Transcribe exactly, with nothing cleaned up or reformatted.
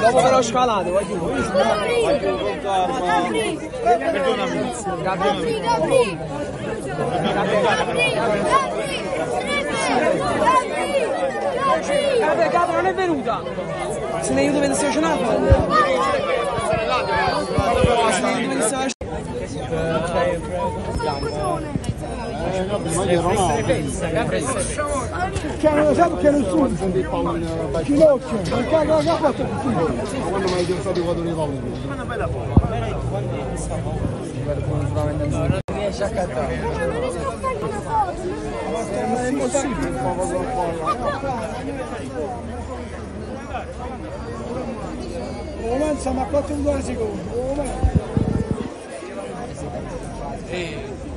Dopo però scalate, vai giù. Capri, Capri non è venuta. Se ne aiuta per il stagionato. Cioè non lo so perché non sono ginocchio, il cavolo che ha fatto è così. Ma quando mi hai pensato quando ne vado? Ma una bella foto, ma era quando non riesci a cattare. Ma non riesco a fare una foto, non è impossibile un po' cosa fare. Lo lancia ma quattro due secondi. Ehi.